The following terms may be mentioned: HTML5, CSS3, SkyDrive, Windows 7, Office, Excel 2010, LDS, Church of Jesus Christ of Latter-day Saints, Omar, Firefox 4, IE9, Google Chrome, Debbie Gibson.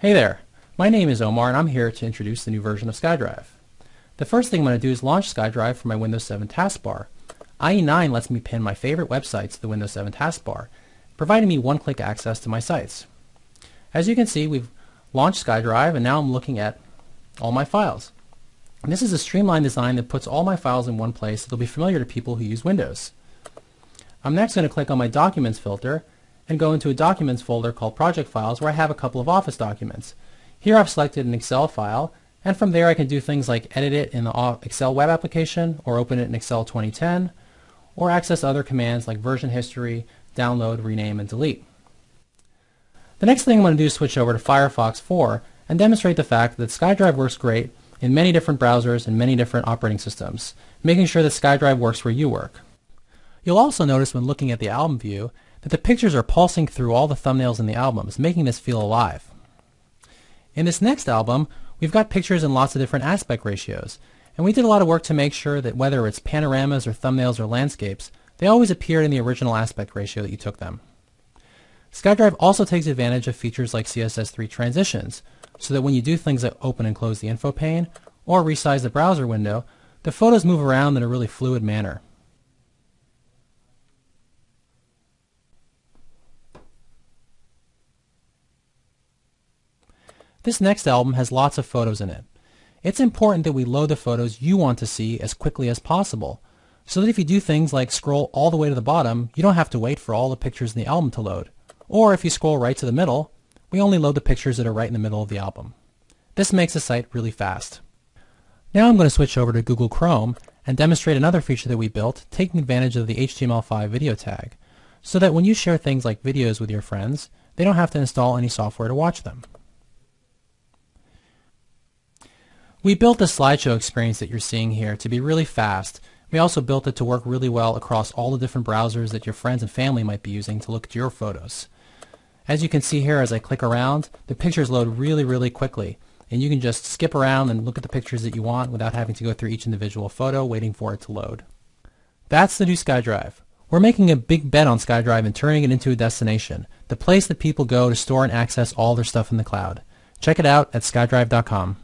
Hey there, my name is Omar and I'm here to introduce the new version of SkyDrive. The first thing I'm going to do is launch SkyDrive from my Windows 7 taskbar. IE9 lets me pin my favorite websites to the Windows 7 taskbar, providing me one-click access to my sites. As you can see, we've launched SkyDrive and now I'm looking at all my files. And this is a streamlined design that puts all my files in one place that will be familiar to people who use Windows. I'm next going to click on my Documents filter and go into a Documents folder called Project Files where I have a couple of Office documents. Here I've selected an Excel file, and from there I can do things like edit it in the Excel web application, or open it in Excel 2010, or access other commands like version history, download, rename, and delete. The next thing I'm going to do is switch over to Firefox 4 and demonstrate the fact that SkyDrive works great in many different browsers and many different operating systems, making sure that SkyDrive works where you work. You'll also notice when looking at the album view that the pictures are pulsing through all the thumbnails in the albums, making this feel alive. In this next album, we've got pictures in lots of different aspect ratios, and we did a lot of work to make sure that whether it's panoramas or thumbnails or landscapes, they always appeared in the original aspect ratio that you took them. SkyDrive also takes advantage of features like CSS3 transitions, so that when you do things like open and close the info pane, or resize the browser window, the photos move around in a really fluid manner. This next album has lots of photos in it. It's important that we load the photos you want to see as quickly as possible, so that if you do things like scroll all the way to the bottom, you don't have to wait for all the pictures in the album to load. Or if you scroll right to the middle, we only load the pictures that are right in the middle of the album. This makes the site really fast. Now I'm going to switch over to Google Chrome and demonstrate another feature that we built, taking advantage of the HTML5 video tag, so that when you share things like videos with your friends, they don't have to install any software to watch them. We built the slideshow experience that you're seeing here to be really fast. We also built it to work really well across all the different browsers that your friends and family might be using to look at your photos. As you can see here, as I click around, the pictures load really quickly, and you can just skip around and look at the pictures that you want without having to go through each individual photo waiting for it to load. That's the new SkyDrive. We're making a big bet on SkyDrive and turning it into a destination, the place that people go to store and access all their stuff in the cloud. Check it out at skydrive.com.